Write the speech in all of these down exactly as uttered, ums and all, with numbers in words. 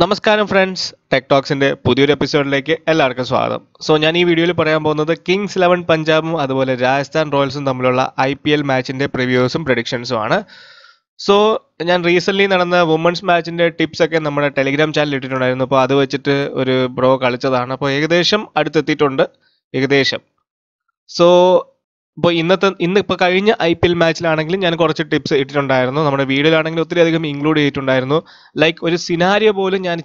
നമസ്കാരം friends, tech ടോക്സിൻ്റെ പുതിയൊരു എപ്പിസോഡിലേക്ക് എല്ലാവർക്കും സ്വാഗതം. സോ ഞാൻ ഈ വീഡിയോയിൽ പറയാൻ പോകുന്നത് കിങ്സ് ഇലവൻ പഞ്ചാബും അതുപോലെ രാജസ്ഥാൻ റോയൽസും തമ്മിലുള്ള ഐ പി എൽ മാച്ചിൻ്റെ പ്രിവ്യൂസും പ്രഡിക്ഷൻസും ആണ്. സോ ഞാൻ റീസെൻ്റ്ലി നടന്ന വുമൺസ് മാച്ചിൻ്റെ ടിപ്സൊക്കെ നമ്മുടെ ടെലിഗ്രാം ചാനൽ ഇട്ടിട്ടുണ്ടായിരുന്നു. അപ്പോൾ അത് വെച്ചിട്ട് ഒരു ബ്രോ കളിച്ചതാണ്. അപ്പോൾ ഏകദേശം അടുത്തെത്തിയിട്ടുണ്ട്, ഏകദേശം. സോ ഇപ്പോൾ ഇന്നത്തെ ഇന്നിപ്പോൾ കഴിഞ്ഞ ഐ പി എൽ മാച്ചിലാണെങ്കിലും ഞാൻ കുറച്ച് ടിപ്സ് ഇട്ടിട്ടുണ്ടായിരുന്നു. നമ്മുടെ വീഡിയോയിലാണെങ്കിലും ഒത്തിരി അധികം ഇൻക്ലൂഡ് ചെയ്തിട്ടുണ്ടായിരുന്നു. ലൈക്ക് ഒരു സിനാരിയോ പോലും ഞാൻ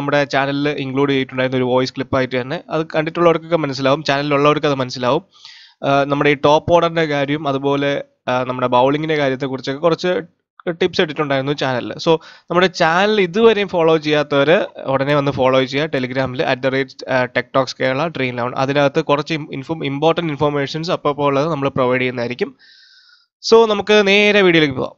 നമ്മുടെ ചാനലിൽ ഇൻക്ലൂഡ് ചെയ്തിട്ടുണ്ടായിരുന്നു, ഒരു വോയിസ് ക്ലിപ്പായിട്ട് തന്നെ. അത് കണ്ടിട്ടുള്ളവർക്കൊക്കെ മനസ്സിലാവും, ചാനലിലുള്ളവർക്ക് അത് മനസ്സിലാവും. നമ്മുടെ ഈ ടോപ്പ് ഓർഡറിൻ്റെ കാര്യം അതുപോലെ നമ്മുടെ ബൗളിങ്ങിൻ്റെ കാര്യത്തെക്കുറിച്ചൊക്കെ കുറച്ച് ടിപ്സ് ഇട്ടിട്ടുണ്ടായിരുന്നു ചാനലിൽ. സോ നമ്മുടെ ചാനൽ ഇതുവരെയും ഫോളോ ചെയ്യാത്തവർ ഉടനെ വന്ന് ഫോളോ ചെയ്യുക. ടെലിഗ്രാമിൽ at the rate tech talks Kerala train lounge, അതിനകത്ത് കുറച്ച് ഇൻഫോ ഇമ്പോർട്ടൻറ്റ് ഇൻഫോർമേഷൻസ് അപ്പോൾ ഉള്ളത് നമ്മൾ പ്രൊവൈഡ് ചെയ്യുന്നതായിരിക്കും. സോ നമുക്ക് നേരെ വീഡിയോയിലേക്ക് പോകാം.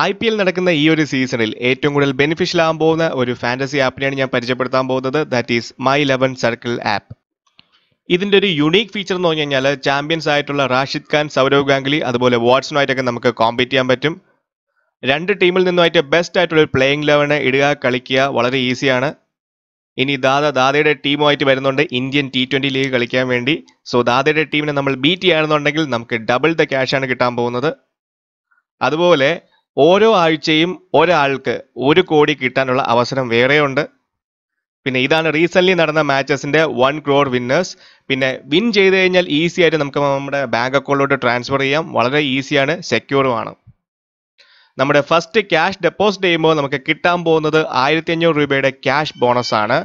ഐ പി എൽ നടക്കുന്ന ഈ ഒരു സീസണിൽ ഏറ്റവും കൂടുതൽ ബെനിഫിഷ്യൽ ആകാൻ പോകുന്ന ഒരു ഫാൻറ്റസി ആപ്പിനെയാണ് ഞാൻ പരിചയപ്പെടുത്താൻ പോകുന്നത്. That is my eleven circle app. ഇതിൻ്റെ ഒരു യുണീക്ക് ഫീച്ചർ എന്ന് പറഞ്ഞു കഴിഞ്ഞാൽ ചാമ്പ്യൻസ് ആയിട്ടുള്ള റാഷിദ് ഖാൻ, സൗരവ് ഗാംഗുലി അതുപോലെ വാട്സണുമായിട്ടൊക്കെ നമുക്ക് കോമ്പീറ്റ് ചെയ്യാൻ പറ്റും. രണ്ട് ടീമിൽ നിന്നുമായിട്ട് ബെസ്റ്റ് ആയിട്ടുള്ള ഒരു പ്ലേയിങ് ഇലവനെ ഇടുക, കളിക്കുക വളരെ ഈസിയാണ്. ഇനി ദാദ ദാദയുടെ ടീമുമായിട്ട് വരുന്നുണ്ട് ഇന്ത്യൻ ടി ട്വൻ്റി ലീഗ് കളിക്കാൻ വേണ്ടി. സോ ദാദയുടെ ടീമിനെ നമ്മൾ ബീറ്റ് ചെയ്യുകയാണെന്നുണ്ടെങ്കിൽ നമുക്ക് ഡബിൾ ദ ക്യാഷാണ് കിട്ടാൻ പോകുന്നത്. അതുപോലെ ഓരോ ആഴ്ചയും ഒരാൾക്ക് ഒരു കോടി കിട്ടാനുള്ള അവസരം വേറെയുണ്ട്. പിന്നെ ഇതാണ് റീസെൻ്റ്ലി നടന്ന മാച്ചസിൻ്റെ വൺ ക്രോർ വിന്നേഴ്സ്. പിന്നെ വിൻ ചെയ്ത് കഴിഞ്ഞാൽ ഈസി ആയിട്ട് നമുക്ക് നമ്മുടെ ബാങ്ക് അക്കൗണ്ടിലോട്ട് ട്രാൻസ്ഫർ ചെയ്യാം. വളരെ ഈസിയാണ്, സെക്യൂറുമാണ്. നമ്മുടെ ഫസ്റ്റ് ക്യാഷ് ഡെപ്പോസിറ്റ് ചെയ്യുമ്പോൾ നമുക്ക് കിട്ടാൻ പോകുന്നത് ആയിരത്തി അഞ്ഞൂറ് രൂപയുടെ ക്യാഷ് ബോണസാണ്.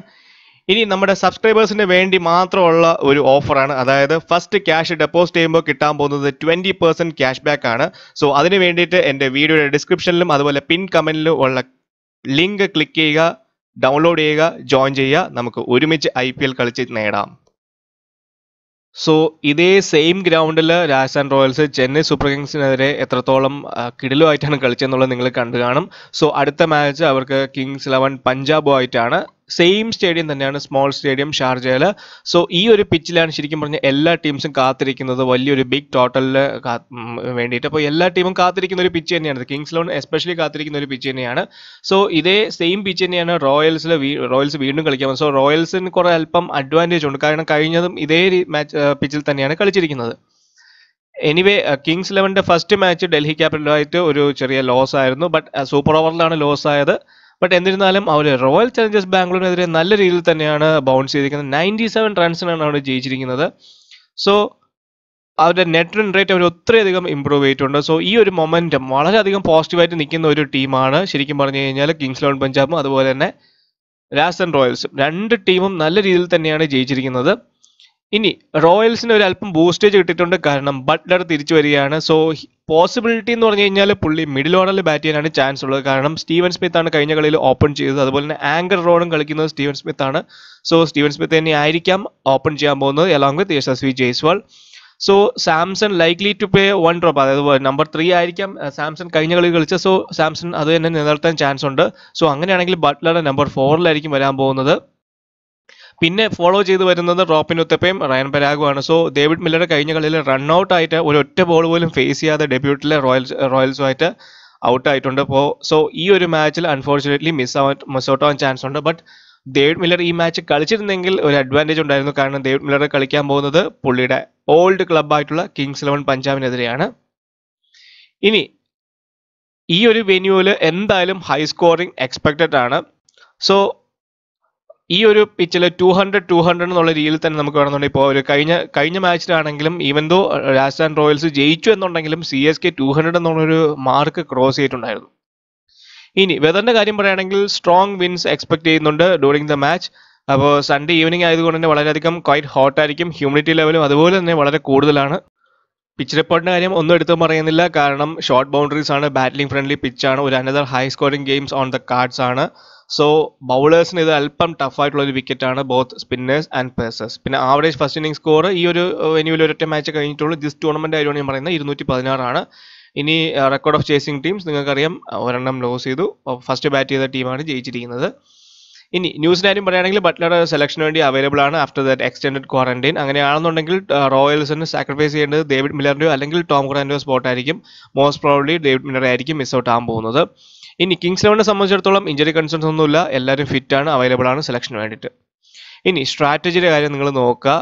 ഇനി നമ്മുടെ സബ്സ്ക്രൈബേഴ്സിന് വേണ്ടി മാത്രമുള്ള ഒരു ഓഫറാണ്. അതായത് ഫസ്റ്റ് ക്യാഷ് ഡെപ്പോസിറ്റ് ചെയ്യുമ്പോൾ കിട്ടാൻ പോകുന്നത് ട്വൻറ്റി പെർസെൻറ്റ് ക്യാഷ് ബാക്ക് ആണ്. സോ അതിന് വേണ്ടിയിട്ട് എൻ്റെ വീഡിയോയുടെ ഡിസ്ക്രിപ്ഷനിലും അതുപോലെ പിൻ കമൻറ്റിലും ഉള്ള ലിങ്ക് ക്ലിക്ക് ചെയ്യുക, ഡൗൺലോഡ് ചെയ്യുക, ജോയിൻ ചെയ്യുക. നമുക്ക് ഒരുമിച്ച് ഐ പി എൽ കളിച്ച് നേടാം. സോ ഇതേ സെയിം ഗ്രൗണ്ടിൽ രാജസ്ഥാൻ റോയൽസ് ചെന്നൈ സൂപ്പർ കിങ്സിനെതിരെ എത്രത്തോളം കിടിലുമായിട്ടാണ് കളിച്ചതെന്നുള്ളത് നിങ്ങൾ കണ്ടു കാണും. സോ അടുത്ത മാച്ച് അവർക്ക് കിങ്സ് ഇലവൻ പഞ്ചാബുമായിട്ടാണ്. സെയിം സ്റ്റേഡിയം തന്നെയാണ്, സ്മോൾ സ്റ്റേഡിയം ഷാർജയിൽ. സോ ഈ ഒരു പിച്ചിലാണ് ശരിക്കും പറഞ്ഞാൽ എല്ലാ ടീംസും കാത്തിരിക്കുന്നത്, വലിയൊരു ബിഗ് ടോട്ടലിൽ വേണ്ടിയിട്ട്. അപ്പോൾ എല്ലാ ടീമും കാത്തിരിക്കുന്ന ഒരു പിച്ച് തന്നെയാണ്, കിങ്സ് ഇലവൻ എസ്പെഷ്യലി കാത്തിരിക്കുന്ന ഒരു പിച്ച് തന്നെയാണ്. സോ ഇതേ സെയിം പിച്ച് തന്നെയാണ് റോയൽസിൽ റോയൽസ് വീണ്ടും കളിക്കാൻ. സോ റോയൽസിന് കുറേ അല്പം അഡ്വാൻറ്റേജ് ഉണ്ട്, കാരണം കഴിഞ്ഞതും ഇതേ മാച്ച് പിച്ചിൽ തന്നെയാണ് കളിച്ചിരിക്കുന്നത്. എനിവേ കിങ്സ് ഇലവൻ്റെ ഫസ്റ്റ് മാച്ച് ഡൽഹി ക്യാപിറ്റലുമായിട്ട് ഒരു ചെറിയ ലോസ് ആയിരുന്നു, ബട്ട് സൂപ്പർ ഓവറിലാണ് ലോസ് ആയത്. ബട്ട് എന്നിരുന്നാലും അവർ റോയൽ ചലഞ്ചേഴ്സ് ബാംഗ്ലൂരിനെതിരെ നല്ല രീതിയിൽ തന്നെയാണ് ബൗൺസ് ചെയ്തിരിക്കുന്നത്. നയൻറ്റി സെവൻ റൺസിനാണ് അവർ ജയിച്ചിരിക്കുന്നത്. സോ അവരുടെ നെറ്റ് റൺ റേറ്റ് അവർ ഒത്തിരിയധികം ഇമ്പ്രൂവ് ചെയ്തിട്ടുണ്ട്. സോ ഈ ഒരു മൊമെൻറ്റം വളരെയധികം പോസിറ്റീവായിട്ട് നിൽക്കുന്ന ഒരു ടീമാണ് ശരിക്കും പറഞ്ഞു കഴിഞ്ഞാൽ കിങ്സ് ഇലവൻ പഞ്ചാബും അതുപോലെ തന്നെ രാജസ്ഥാൻ റോയൽസും. രണ്ട് ടീമും നല്ല രീതിയിൽ തന്നെയാണ് ജയിച്ചിരിക്കുന്നത്. ഇനി റോയൽസിന് ഒരു അല്പം ബൂസ്റ്റേജ് കിട്ടിയിട്ടുണ്ട്, കാരണം ബട്ട്ലർ തിരിച്ചു വരികയാണ്. സോ പോസിബിലിറ്റി എന്ന് പറഞ്ഞു കഴിഞ്ഞാൽ പുള്ളി മിഡിൽ ഓർഡറിൽ ബാറ്റ് ചെയ്യാനാണ് ചാൻസ് ഉള്ളത്, കാരണം സ്റ്റീവൻ സ്മിത്ത് ആണ് കഴിഞ്ഞ കളിയിൽ ഓപ്പൺ ചെയ്തത്. അതുപോലെ തന്നെ ആങ്കർ റോളും കളിക്കുന്നത് സ്റ്റീവൻ സ്മിത്ത് ആണ്. സോ സ്റ്റീവൻ സ്മിത്ത് തന്നെ ആയിരിക്കാം ഓപ്പൺ ചെയ്യാൻ പോകുന്നത്, along with Yashasvi Jaiswal. So Samson likely to play one drop, അതായത് നമ്പർ ത്രീ ആയിരിക്കാം സാംസൺ കഴിഞ്ഞ കളി കളിച്ച. സോ സാംസൺ അത് തന്നെ നിലനിർത്താൻ ചാൻസ് ഉണ്ട്. സോ അങ്ങനെയാണെങ്കിൽ ബട്ട്ലർ നമ്പർ ഫോറിലായിരിക്കും വരാൻ പോകുന്നത്. പിന്നെ ഫോളോ ചെയ്ത് വരുന്നത് റോപ്പിൻ ഉത്തപ്പയും റയൻ പരാഗുമാണ്. സോ ഡേവിഡ് മില്ലർ കഴിഞ്ഞ കളിയിൽ റൺ ഔട്ട് ആയിട്ട് ഒരൊറ്റ ബോൾ പോലും ഫേസ് ചെയ്യാതെ ഡെബ്യൂട്ടിലെ റോയൽസ് റോയൽസുമായിട്ട് ഔട്ട് ആയിട്ടുണ്ട്. അപ്പോൾ സോ ഈ ഒരു മാച്ചിൽ അൺഫോർച്ചുനേറ്റ്ലി മിസ് ആവാൻ മിസ് ഔട്ട് ആവാൻ ചാൻസ് ഉണ്ട്. ബട്ട് ഡേവിഡ് മില്ലർ ഈ മാച്ച് കളിച്ചിരുന്നെങ്കിൽ ഒരു അഡ്വാൻറ്റേജ് ഉണ്ടായിരുന്നു, കാരണം ഡേവിഡ് മില്ലർ കളിക്കാൻ പോകുന്നത് പുള്ളിയുടെ ഓൾഡ് ക്ലബ്ബായിട്ടുള്ള കിങ്സ് ഇലവൻ പഞ്ചാബിനെതിരെയാണ്. ഇനി ഈ ഒരു വെന്യൂവിൽ എന്തായാലും ഹൈ സ്കോറിംഗ് എക്സ്പെക്റ്റഡ് ആണ്. സോ ഈ ഒരു പിച്ചിൽ ടു ഹൺഡ്രഡ് ടു ഹൺഡ്രഡ് എന്നുള്ള രീതിയിൽ തന്നെ നമുക്ക് വേണമെന്നുണ്ടെങ്കിൽ ഇപ്പോൾ ഒരു കഴിഞ്ഞ കഴിഞ്ഞ മാച്ചിലാണെങ്കിലും ഈവൻ ദോ രാജസ്ഥാൻ റോയൽസ് ജയിച്ചു എന്നുണ്ടെങ്കിലും C S K two hundred എന്നുള്ളൊരു മാർക്ക് ക്രോസ് ചെയ്തിട്ടുണ്ടായിരുന്നു. ഇനി വെതറിൻ്റെ കാര്യം പറയുകയാണെങ്കിൽ സ്ട്രോങ് വിൻസ് എക്സ്പെക്ട് ചെയ്യുന്നുണ്ട് ഡ്യൂറിങ് ദ മാച്ച്. അപ്പോൾ സൺഡേ ഈവനിങ് ആയതുകൊണ്ട് തന്നെ വളരെയധികം ക്വൈറ്റ് ഹോട്ടായിരിക്കും. ഹ്യൂമിഡിറ്റി ലെവലും അതുപോലെ തന്നെ വളരെ കൂടുതലാണ്. പിച്ച് റിപ്പോർട്ടിൻ്റെ കാര്യം ഒന്നും എടുത്തും പറയുന്നില്ല, കാരണം ഷോർട്ട് ബൗണ്ടറീസ് ആണ്, ബാറ്റിംഗ് ഫ്രണ്ട്ലി പിച്ചാണ്, ഒരു another high scoring games on the cards ആണ്. സോ ബൗളേഴ്സിന് ഇത് അല്പം ടഫായിട്ടുള്ളൊരു വിക്കറ്റാണ്, ബോത്ത് സ്പിന്നേഴ്സ് ആൻഡ് പേസേഴ്സ്. പിന്നെ ആവറേജ് ഫസ്റ്റ് ഇന്നിംഗ് സ്കോർ ഈ ഒരു വെന്യൂവിൽ ഒരൊറ്റ മാച്ച് കഴിഞ്ഞിട്ടുള്ളൂ. ദിസ് ടൂർണമെൻ്റ് ആയതുകൊണ്ട് ഞാൻ പറയുന്നത് ഇരുന്നൂറ്റി പതിനാറാണ്. ഇനി റെക്കോർഡ് ഓഫ് ചേസിംഗ് ടീംസ് നിങ്ങൾക്കറിയാം, ഒരെണ്ണം ലോസ് ചെയ്തു. ഫസ്റ്റ് ബാറ്റ് ചെയ്ത ടീമാണ് ജയിച്ചിരിക്കുന്നത്. ഇനി ന്യൂസ് കാര്യം പറയുകയാണെങ്കിൽ ബട്ട്ലറുടെ സെലക്ഷന് വേണ്ടി അവൈലബിൾ ആണ് ആഫ്റ്റർ ദാറ്റ് എക്സ്റ്റെൻഡഡ് ക്വാറന്റൈൻ. അങ്ങനെയാണെന്നുണ്ടെങ്കിൽ റോയൽസിന് സാക്രിഫൈസ് ചെയ്യേണ്ടത് ഡേവിഡ് മില്ലറിന്റെയോ അല്ലെങ്കിൽ ടോം കുറാന്റെയോ സ്പോട്ട് ആയിരിക്കും. മോസ്റ്റ് പ്രോബ്ലി ഡേവിഡ് മില്ലർ ആയിരിക്കും മിസ് ഔട്ട് ആകാൻ പോകുന്നത്. ഇനി കിങ്സ് ഇലവനെ സംബന്ധിച്ചിടത്തോളം ഇഞ്ചറി കൺസേൺസ് ഒന്നുമില്ല, എല്ലാവരും ഫിറ്റ് ആണ്, അവൈലബിൾ ആണ് സെലക്ഷന് വേണ്ടിയിട്ട്. ഇനി സ്ട്രാറ്റജിയുടെ കാര്യം നിങ്ങൾ നോക്കുക.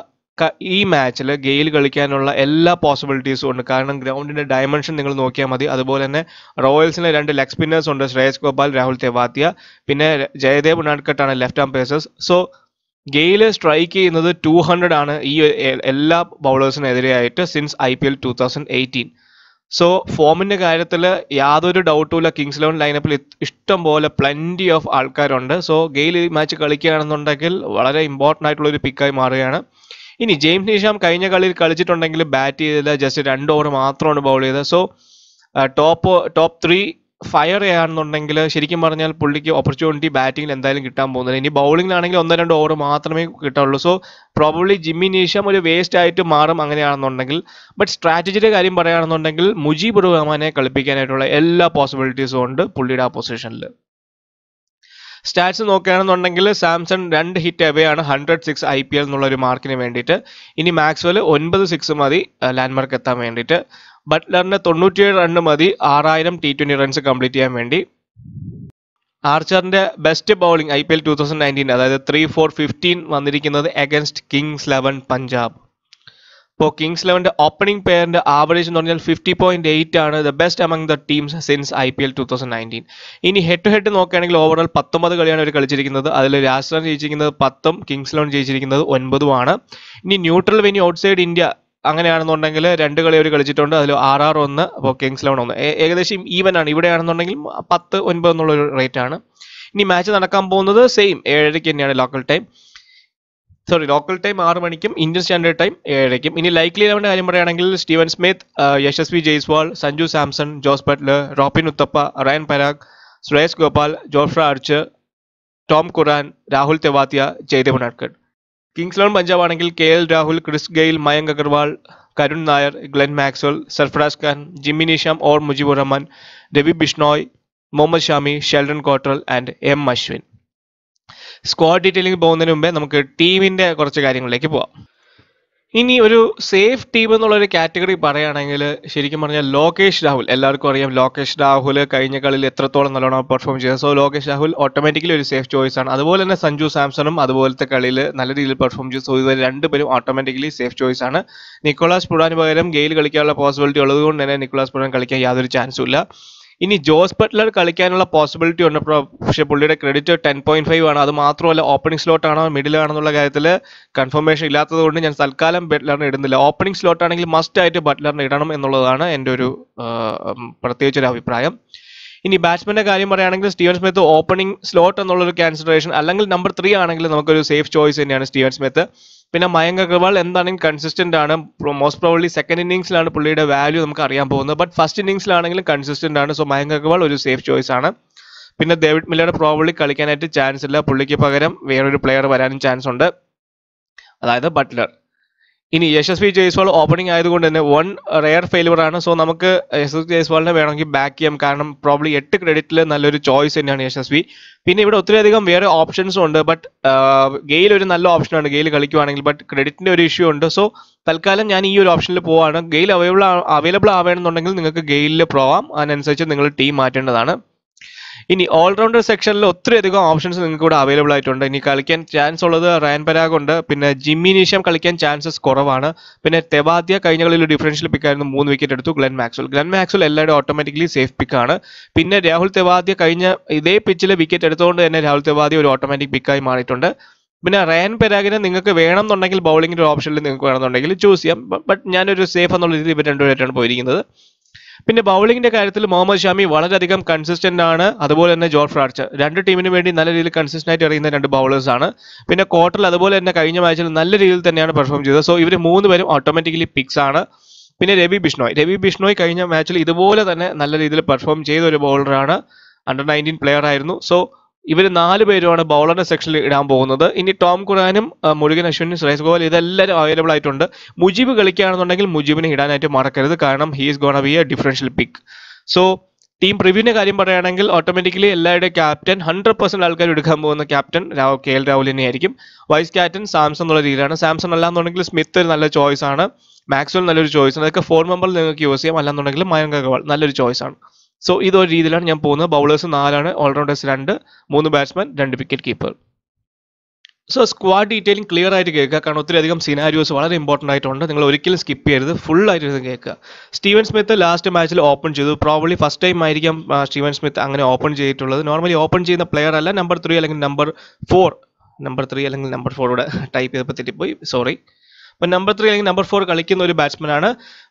ഈ മാച്ചിൽ ഗെയിൽ കളിക്കാനുള്ള എല്ലാ പോസിബിലിറ്റീസും ഉണ്ട്. കാരണം ഗ്രൗണ്ടിൻ്റെ ഡയമെൻഷൻ നിങ്ങൾ നോക്കിയാൽ മതി. അതുപോലെ തന്നെ റോയൽസിന് രണ്ട് ലെഗ് സ്പിന്നേഴ്സ് ഉണ്ട്, ശ്രേയസ് ഗോപാൽ, രാഹുൽ തെവാത്തിയ, പിന്നെ ജയദേവ് ഉണാഡ്കട്ടാണ് left arm pacers. So Gayle strike ചെയ്യുന്നത് ടു ഹൺഡ്രഡ് ആണ് ഈ എല്ലാ ബൗളേഴ്സിനെതിരെയായിട്ട് since I P L two thousand eighteen. So ഫോമിൻ്റെ കാര്യത്തിൽ യാതൊരു ഡൗട്ടും ഇല്ല. കിങ്സ് ഇലവൻ ലൈനപ്പിൽ ഇഷ്ടം പോലെ പ്ലൻറ്റി ഓഫ് ആൾക്കാരുണ്ട്. സോ ഗെയിൽ ഈ മാച്ച് കളിക്കുകയാണെന്നുണ്ടെങ്കിൽ വളരെ ഇമ്പോർട്ടൻ്റ് ആയിട്ടുള്ളൊരു പിക്കായി മാറുകയാണ്. ഇനി ജെയിംസ് നീഷാം കഴിഞ്ഞ കളിയിൽ കളിച്ചിട്ടുണ്ടെങ്കിൽ ബാറ്റ് ചെയ്തില്ല, ജസ്റ്റ് രണ്ട് ഓവർ മാത്രമാണ് ബൗൾ ചെയ്തത്. So top top three fire ചെയ്യാണെന്നുണ്ടെങ്കിൽ ശരിക്കും പറഞ്ഞാൽ പുള്ളിക്ക് ഓപ്പർച്യൂണിറ്റി ബാറ്റിങ്ങിൽ എന്തായാലും കിട്ടാൻ പോകുന്നില്ല. ഇനി ബൗളിങ്ങിലാണെങ്കിൽ ഒന്നോ രണ്ടോ ഓവർ മാത്രമേ കിട്ടാറുള്ളൂ. സോ പ്രോബബ്ലി ജിമ്മി നീഷാം ഒരു വേസ്റ്റ് ആയിട്ട് മാറും അങ്ങനെയാണെന്നുണ്ടെങ്കിൽ. ബട്ട് സ്ട്രാറ്റജിയുടെ കാര്യം പറയുകയാണെന്നുണ്ടെങ്കിൽ മുജീബ് ഉർ റഹ്മാനെ കളിപ്പിക്കാനായിട്ടുള്ള എല്ലാ പോസിബിലിറ്റീസും ഉണ്ട് പുള്ളിയുടെ ആ പൊസിഷനിൽ. സ്റ്റാറ്റ്സ് നോക്കുകയാണെന്നുണ്ടെങ്കിൽ സാംസൺ രണ്ട് ഹിറ്റ് അവേ ആണ് hundred six I P L എന്നുള്ളൊരു മാർക്കിന് വേണ്ടിയിട്ട്. ഇനി മാക്സ്വെൽ ഒൻപത് സിക്സ് മതി ലാൻഡ് മാർക്ക് എത്താൻ വേണ്ടിയിട്ട്. ബട്ട്ലറിന് തൊണ്ണൂറ്റിയേഴ് റണ്ണ് മതി ആറായിരം ടി ട്വൻ്റി റൺസ് കംപ്ലീറ്റ് ചെയ്യാൻ വേണ്ടി. ആർച്ചറിൻ്റെ best bowling I P L two thousand nineteen അതായത് ത്രീ ഫോർ ഫിഫ്റ്റീൻ വന്നിരിക്കുന്നത് അഗൻസ്റ്റ് കിങ്സ് ഇലവൻ പഞ്ചാബ്. ഇപ്പോൾ കിങ്സ് ഇലവൻ്റെ ഓപ്പണിംഗ് പെയറിൻ്റെ ആവറേജ് എന്ന് പറഞ്ഞാൽ ഫിഫ്റ്റി പോയിന്റ് എയ്റ്റ് ആണ്, the best among the teams since I P L two thousand nineteen. ഇനി head to head നോക്കുകയാണെങ്കിൽ ഓവറോൾ പത്തൊമ്പത് കളിയാണ് അവർ കളിച്ചിരിക്കുന്നത്. അതിൽ രാജസ്ഥാൻ ജയിച്ചിരിക്കുന്നത് പത്തും കിങ്സ് ഇലവൻ ജയിച്ചിരിക്കുന്നത് ഒൻപതും ആണ്. ഇനി neutral venue outside India അങ്ങനെയാണെന്നുണ്ടെങ്കിൽ രണ്ട് കളി അവർ കളിച്ചിട്ടുണ്ട്. അതിൽ ആർ ആർ ഒന്ന്, അപ്പോൾ കിങ്സ് ഇലവൻ ഒന്ന്, ഏകദേശം ഈവൻ ആണ്. ഇവിടെയാണെന്നുണ്ടെങ്കിൽ പത്ത് ഒൻപത് എന്നുള്ളൊരു റേറ്റ് ആണ്. ഇനി മാച്ച് നടക്കാൻ പോകുന്നത് സെയിം ഏഴരയ്ക്ക് തന്നെയാണ് local time, sorry local time ആറ് മണിക്കും ഇന്ത്യൻ സ്റ്റാൻഡേർഡ് ടൈം ഏഴരയ്ക്കും. ഇനി ലൈക്ലി ഇലവൻ്റെ കാര്യം പറയുകയാണെങ്കിൽ Steven Smith, Yashasvi Jaiswal, Sanju Samson, Jos Buttler, Robin Uthappa, Riyan Parag, Shreyas Gopal, Jofra Archer, Tom Curran, Rahul Tewatia, Jaydev Unadkat. Kings Eleven Punjab ആണെങ്കിൽ K L Rahul, Chris Gayle, Mayank Agarwal, Karun Nair, Glenn Maxwell, Sarfaraz Khan, Jimmy Neesham or Mujeeb Ur Rahman, Ravi Bishnoi, Mohammed Shami, Sheldon Cottrell and M Ashwin. Squad detailing പോകുന്നതിന് മുമ്പേ നമുക്ക് ടീമിൻ്റെ കുറച്ച് കാര്യങ്ങളിലേക്ക് പോവാം. ഇനി ഒരു സേഫ് ടീം എന്നുള്ളൊരു കാറ്റഗറി പറയുകയാണെങ്കിൽ ശരിക്കും പറഞ്ഞാൽ ലോകേഷ് രാഹുൽ, എല്ലാവർക്കും അറിയാം ലോകേഷ് രാഹുൽ കഴിഞ്ഞ കളിയിൽ എത്രത്തോളം നല്ലോണം പെർഫോം ചെയ്തത്. സോ ലോകേഷ് രാഹുൽ ഓട്ടോമാറ്റിക്കലി ഒരു സേഫ് ചോയ്സ് ആണ്. അതുപോലെ തന്നെ സഞ്ജു സാംസണും അതുപോലത്തെ കളിയിൽ നല്ല രീതിയിൽ പെർഫോം ചെയ്തു. സോ ഇതുവരെ രണ്ടുപേരും ഓട്ടോമാറ്റിക്കലി സേഫ് ചോയ്സ് ആണ്. നിക്കോളാസ് പൂരാന് പകരം ഗെയിൽ കളിക്കാനുള്ള പോസിബിലിറ്റി ഉള്ളതുകൊണ്ട് തന്നെ നിക്കോളാസ് പൂരാൻ കളിക്കാൻ യാതൊരു ചാൻസും ഇല്ല. ഇനി ജോസ് ബട്ട്ലർ കളിക്കാനുള്ള പോസിബിലിറ്റി ഉണ്ട്, പക്ഷേ പുള്ളിയുടെ ക്രെഡിറ്റ് ടെൻ പോയിന്റ് ഫൈവ് ആണ്. അത് മാത്രമല്ല ഓപ്പണിംഗ് സ്ലോട്ടാണോ മിഡിലാണെന്നുള്ള കാര്യത്തിൽ കൺഫർമേഷൻ ഇല്ലാത്തതുകൊണ്ട് ഞാൻ തൽക്കാലം ബട്ട്ലറിന് ഇടുന്നില്ല. ഓപ്പണിംഗ് സ്ലോട്ട് ആണെങ്കിൽ മസ്റ്റ് ആയിട്ട് ബട്ട്ലറിന് ഇടണം എന്നുള്ളതാണ് എൻ്റെ ഒരു പ്രത്യേകിച്ചൊരു അഭിപ്രായം. ഇനി ബാറ്റ്സ്മാൻ്റെ കാര്യം പറയുകയാണെങ്കിൽ സ്റ്റീവൻ സ്മിത്ത് ഓപ്പണിംഗ് സ്ലോട്ട് എന്നുള്ളൊരു കൺസിഡറേഷൻ, അല്ലെങ്കിൽ നമ്പർ ത്രീ ആണെങ്കിൽ നമുക്കൊരു സേഫ് ചോയ്സ് തന്നെയാണ് സ്റ്റീവൻ സ്മിത്ത്. പിന്നെ മയങ്ക് അഗർവാൾ എന്താണെങ്കിൽ കൺസിസ്റ്റൻ്റ് ആണ്. മോസ്റ്റ് പ്രോബ്ലി സെക്കൻഡ് ഇന്നിംഗ്സിലാണ് പുള്ളിയുടെ വാല്യൂ നമുക്ക് അറിയാൻ പോകുന്നത്. ബട്ട് ഫസ്റ്റ് ഇന്നിംഗ്സിലാണെങ്കിലും കൺസിസ്റ്റൻ്റ് ആണ്. സോ മയങ്ക് അഗർവാൾ ഒരു സേഫ് ചോയ്സ് ആണ്. പിന്നെ ഡേവിഡ് മില്ലറുടെ പ്രോബ്ലി കളിക്കാനായിട്ട് ചാൻസ് ഇല്ല, പുള്ളിക്ക് പകരം വേറൊരു പ്ലെയർ വരാനും ചാൻസ് ഉണ്ട്, അതായത് ബട്ട്ലർ. ഇനി യശസ്വി ജയ്സ്വാൾ ഓപ്പണിംഗ് ആയതുകൊണ്ട് തന്നെ വൺ റെയർ ഫെയിലിയർ ആണ്. സോ നമുക്ക് യശസ്വി ജയ്സ്വാളിനെ വേണമെങ്കിൽ ബാക്ക് ചെയ്യാം, കാരണം പ്രോബ്ലി എട്ട് ക്രെഡിറ്റിൽ നല്ലൊരു ചോയ്സ് തന്നെയാണ് യശസ്വി. പിന്നെ ഇവിടെ ഒത്തിരി അധികം വേറെ ഓപ്ഷൻസും ഉണ്ട്. ബട്ട് ഗെയിൽ ഒരു നല്ല ഓപ്ഷനാണ് ഗെയിൽ കളിക്കുവാണെങ്കിൽ, ബട്ട് ക്രെഡിറ്റിൻ്റെ ഒരു ഇഷ്യൂ ഉണ്ട്. സോ തൽക്കാലം ഞാൻ ഈ ഒരു ഓപ്ഷനിൽ പോവാണ്. ഗെയിൽ അവൈലബിൾ അവൈലബിൾ ആവണമെന്നുണ്ടെങ്കിൽ നിങ്ങൾക്ക് ഗെയിലിൽ പോവാം, അതിനനുസരിച്ച് നിങ്ങൾ ടീം മാറ്റേണ്ടതാണ്. ഇനി ഓൾറൗണ്ടർ സെക്ഷനിൽ ഒത്തിരി അധികം ഓപ്ഷൻസ് നിങ്ങൾക്ക് ഇവിടെ അവൈലബിൾ ആയിട്ടുണ്ട്. ഇനി കളിക്കാൻ ചാൻസ് ഉള്ളത് റയൻ പരാഗ് ഉണ്ട്, പിന്നെ ജിമ്മി നീഷാം കളിക്കാൻ ചാൻസസ് കുറവാണ്. പിന്നെ തെവാദ്യ കഴിഞ്ഞ കളിയിൽ ഡിഫറൻഷ്യൽ പിക്കായിരുന്നു, മൂന്ന് വിക്കറ്റ് എടുത്തു. ഗ്ലെൻ മാക്സ്വെൽ ഗ്ലെൻ മാക്സ്വെൽ എല്ലാവരും ഓട്ടോമാറ്റിക്കലി സേഫ് പിക്കാണ്. പിന്നെ രാഹുൽ തെവാദ്യ കഴിഞ്ഞ ഇതേ പിച്ചിൽ വിക്കറ്റ് എടുത്തുകൊണ്ട് തന്നെ രാഹുൽ തെവാദ്യ ഒരു ഓട്ടോമാറ്റിക് പിക്കായി മാറിയിട്ടുണ്ട്. പിന്നെ റയൻ പരാഗിനെ നിങ്ങൾക്ക് വേണമെന്നുണ്ടെങ്കിൽ ബൗളിങ്ങിൻ്റെ ഓപ്ഷനിൽ നിങ്ങൾക്ക് വേണമെന്നുണ്ടെങ്കിൽ ചൂസ് ചെയ്യാം. ബട്ട് ഞാനൊരു സേഫ് എന്നുള്ള രീതിയിൽ ഇവർ രണ്ടുപേരായിട്ടാണ് പോയിരിക്കുന്നത്. പിന്നെ ബൗളിങ്ങിന്റെ കാര്യത്തിൽ മുഹമ്മദ് ഷാമി വളരെയധികം കൺസിസ്റ്റന്റ് ആണ്. അതുപോലെ തന്നെ ജോഫ്ര ആർച്ചർ രണ്ട് ടീമിന് വേണ്ടി നല്ല രീതിയിൽ കൺസിസ്റ്റന്റ് ആയിട്ട് എറിയുന്ന രണ്ട് ബൗളേഴ്സ് ആണ്. പിന്നെ കോട്രൽ അതുപോലെ തന്നെ കഴിഞ്ഞ മാച്ചിൽ നല്ല രീതിയിൽ തന്നെയാണ് പെർഫോം ചെയ്തത്. സോ ഇവർ മൂന്ന് പേരും ഓട്ടോമാറ്റിക്കലി പിക്സ് ആണ്. പിന്നെ രവി ബിഷ്ണോയ് രവി ബിഷ്ണോയ് കഴിഞ്ഞ മാച്ചിൽ ഇതുപോലെ തന്നെ നല്ല രീതിയിൽ പെർഫോം ചെയ്ത ഒരു ബൗളറാണ്, അണ്ടർ നയൻറ്റീൻ പ്ലെയർ ആയിരുന്നു. സോ ഇവർ നാല് പേരുമാണ് ബൗളറിന്റെ സെക്ഷനിൽ ഇടാൻ പോകുന്നത്. ഇനി ടോം കുറാനും മുരുകൻ അശ്വിനും ശ്രേയസ് ഗോപാൽ ഇതെല്ലാവരും അവൈലബിൾ ആയിട്ടുണ്ട്. മുജീബ് കളിക്കുകയാണെന്നുണ്ടെങ്കിൽ മുജീബിനെ ഇടാനായിട്ട് മറക്കരുത്, കാരണം he's gonna be a differential pick. So team പ്രിവ്യൂവിന്റെ കാര്യം പറയുകയാണെങ്കിൽ ഓട്ടോമാറ്റിക്കലി എല്ലാവരുടെ ക്യാപ്റ്റൻ ഹൺഡ്രഡ് പെർസെന്റ് ആൾക്കാർ എടുക്കാൻ പോകുന്ന captain Rahul K L Rahul തന്നെയായിരിക്കും. വൈസ് ക്യാപ്റ്റൻ സാംസൺ എന്നുള്ള രീതിയിലാണ്. സാംസൺ അല്ലാന്നുണ്ടെങ്കിൽ സ്മിത്ത് ഒരു നല്ല ചോയ്സ് ആണ്, മാക്സ്വൽ നല്ലൊരു ചോയ്സ് ആണ്. അതൊക്കെ ഫോർ മെമ്പറിൽ നിങ്ങൾക്ക് യൂസ് ചെയ്യാം. അല്ലാന്നുണ്ടെങ്കിൽ മയങ്ക് അഗർവാൾ നല്ലൊരു ചോയ്സ് ആണ്. സോ ഇതൊരു രീതിയിലാണ് ഞാൻ പോകുന്നത്. ബൗളേഴ്സ് നാലാണ്, ഓൾറൗണ്ടേഴ്സ് രണ്ട്, മൂന്ന് ബാറ്റ്സ്മാൻ, രണ്ട് wicket keeper. So squad detailing clear ആയിട്ട് കേൾക്കുക, കാരണം ഒത്തിരി അധികം സിനാരിയോസ് വളരെ ഇമ്പോർട്ടൻ്റ് ആയിട്ടുണ്ട്. നിങ്ങൾ ഒരിക്കലും സ്കിപ്പ് ചെയ്യരുത്, ഫുൾ ആയിട്ട് ഇത് കേൾക്കുക. സ്റ്റീവൻ സ്മിത്ത് ലാസ്റ്റ് മാച്ചിൽ ഓപ്പൺ ചെയ്തു. പ്രോബ്ലി ഫസ്റ്റ് ടൈം ആയിരിക്കാം സ്റ്റീവൻ സ്മിത്ത് അങ്ങനെ ഓപ്പൺ ചെയ്തിട്ടുള്ളത്. നോർമലി ഓപ്പൺ ചെയ്യുന്ന പ്ലെയർ അല്ല. നമ്പർ ത്രീ അല്ലെങ്കിൽ നമ്പർ ഫോർ നമ്പർ ത്രീ അല്ലെങ്കിൽ നമ്പർ ഫോർ ഇവിടെ ടൈപ്പ് ചെയ്തപ്പോൾ തെറ്റിപ്പോയി, സോറി. അപ്പം നമ്പർ ത്രീ അല്ലെങ്കിൽ നമ്പർ ഫോർ കളിക്കുന്ന ഒരു ബാറ്റ്സ്മാനാണ്.